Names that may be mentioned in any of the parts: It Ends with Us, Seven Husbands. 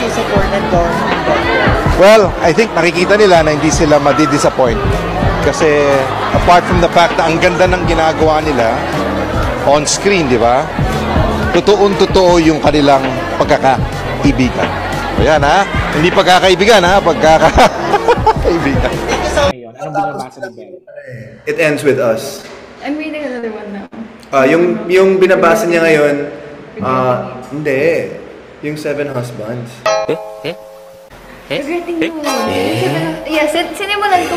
disappointed doon? Well, I think makikita nila na hindi sila madi-disappoint. Kasi apart from the fact na ang ganda ng ginagawa nila on screen, di ba? Totoo yung kanilang pagkakaibigan. Ayan ha, hindi pagkakaibigan ha, pagkakaibigan. It Ends With Us. I'm reading another one now. Yung binabasa niya ngayon, hindi. Yung Seven Husbands. Regretting you. Yeah, sinimulan ko.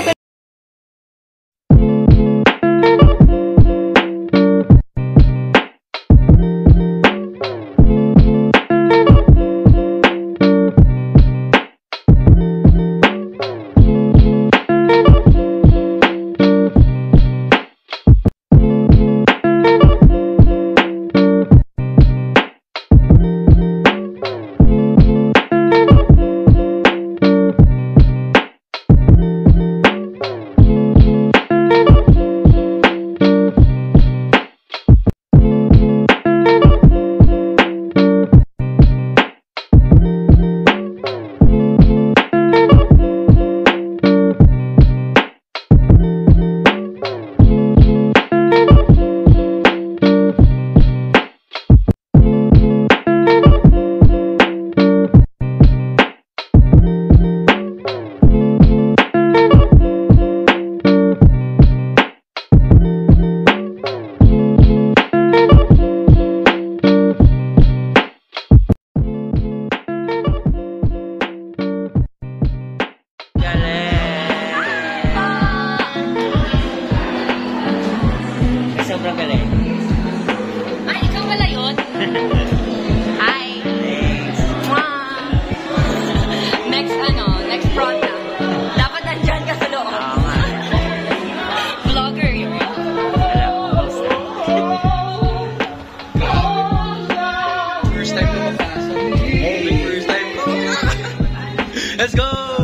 Let's go!